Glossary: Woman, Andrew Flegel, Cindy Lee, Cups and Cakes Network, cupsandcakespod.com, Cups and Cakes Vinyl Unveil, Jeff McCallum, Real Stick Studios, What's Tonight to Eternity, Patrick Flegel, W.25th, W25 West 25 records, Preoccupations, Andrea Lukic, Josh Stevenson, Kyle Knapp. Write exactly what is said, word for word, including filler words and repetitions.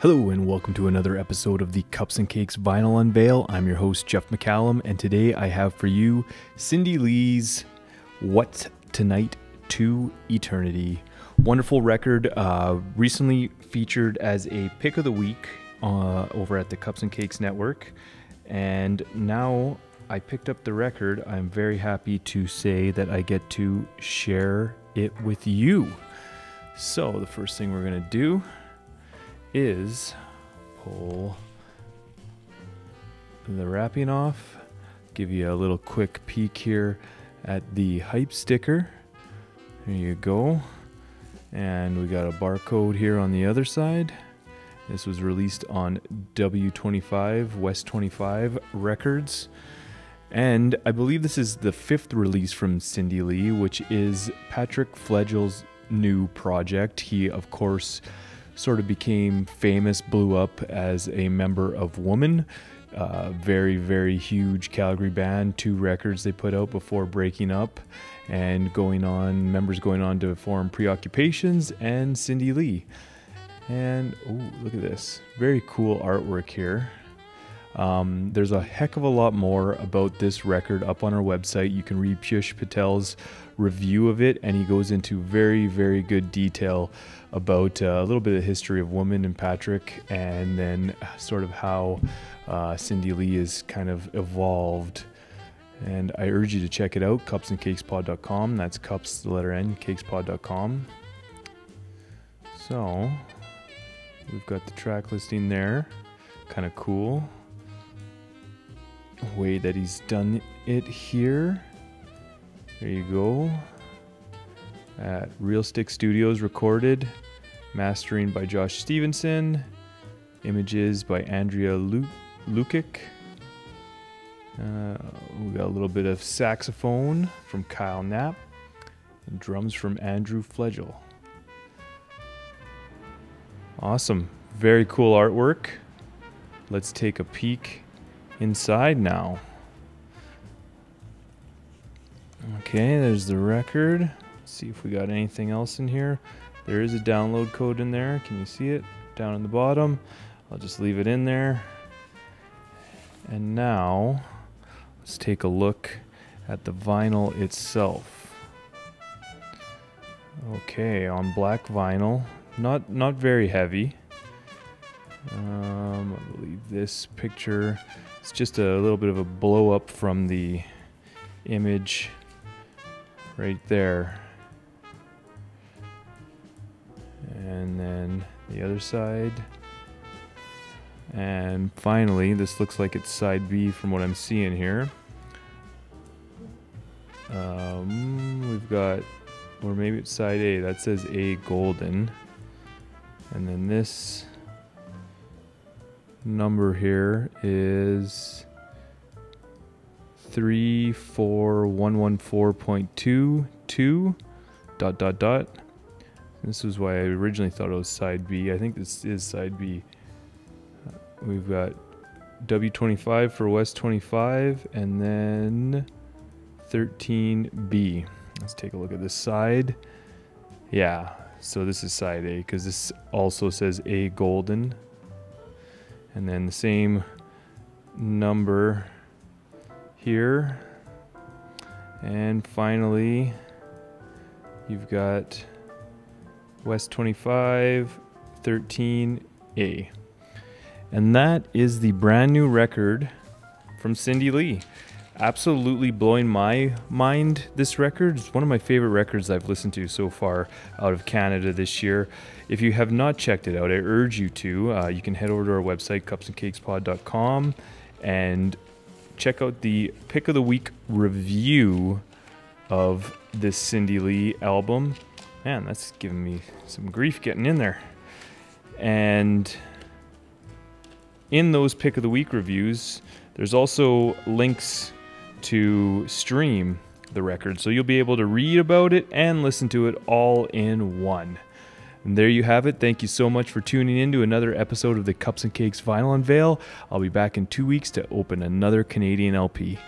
Hello and welcome to another episode of the Cups and Cakes Vinyl Unveil. I'm your host, Jeff McCallum, and today I have for you Cindy Lee's What's Tonight to Eternity. Wonderful record, uh, recently featured as a pick of the week uh, over at the Cups and Cakes Network. And now I picked up the record. I'm very happy to say that I get to share it with you. So the first thing we're gonna do is pull the wrapping off, give you a little quick peek here at the hype sticker. There you go. And we got a barcode here on the other side. This was released on W twenty-five West twenty-five records. And I believe this is the fifth release from Cindy Lee, which is Patrick Flegel's new project. He, of course, sort of became famous, blew up as a member of Woman. Uh, very, very huge Calgary band. Two records they put out before breaking up and going on, members going on to form Preoccupations and Cindy Lee. And, oh, look at this. Very cool artwork here. Um, there's a heck of a lot more about this record up on our website. You can read Piyush Patel's review of it, and he goes into very, very good detail about uh, a little bit of history of Woman and Patrick, and then sort of how uh, Cindy Lee has kind of evolved. And I urge you to check it out, cups and cakes pod dot com. That's cups, the letter N, cakes pod dot com. So, we've got the track listing there. Kind of cool way that he's done it here. There you go. At Real Stick Studios recorded. Mastering by Josh Stevenson. Images by Andrea Lukic. Uh, we got a little bit of saxophone from Kyle Knapp. And drums from Andrew Flegel. Awesome. Very cool artwork. Let's take a peek inside now. Okay, there's the record. Let's see if we got anything else in here. There is a download code in there. Can you see it? Down in the bottom. I'll just leave it in there. And now, let's take a look at the vinyl itself. Okay, on black vinyl. Not, not very heavy. Um, I believe this picture is just a little bit of a blow up from the image right there. And then the other side. And finally, this looks like it's side B from what I'm seeing here. Um, we've got, or maybe it's side A, that says A Golden. And then this number here is three four one one four point two two dot dot dot. This is why I originally thought it was side B. I think this is side B. We've got W twenty-five for West twenty-five and then thirteen B. Let's take a look at this side. Yeah, so this is side A because this also says A Golden. And then the same number here. And finally, you've got West twenty-five, thirteen A. And that is the brand new record from Cindy Lee. Absolutely blowing my mind, this record. It's one of my favorite records I've listened to so far out of Canada this year. If you have not checked it out, I urge you to. Uh, you can head over to our website, cups and cakes pod dot com, and check out the Pick of the Week review of this Cindy Lee album. Man, that's giving me some grief getting in there. And in those Pick of the Week reviews, there's also links to stream the record, so you'll be able to read about it and listen to it all in one. And there you have it. Thank you so much for tuning in to another episode of the Cups and Cakes Vinyl Unveil. I'll be back in two weeks to open another Canadian L P.